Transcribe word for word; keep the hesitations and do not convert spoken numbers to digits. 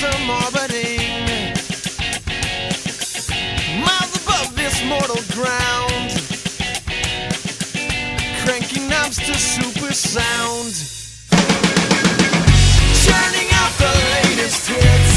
some orbiting, miles above this mortal ground, cranking knobs to super sound, churning out the latest hits.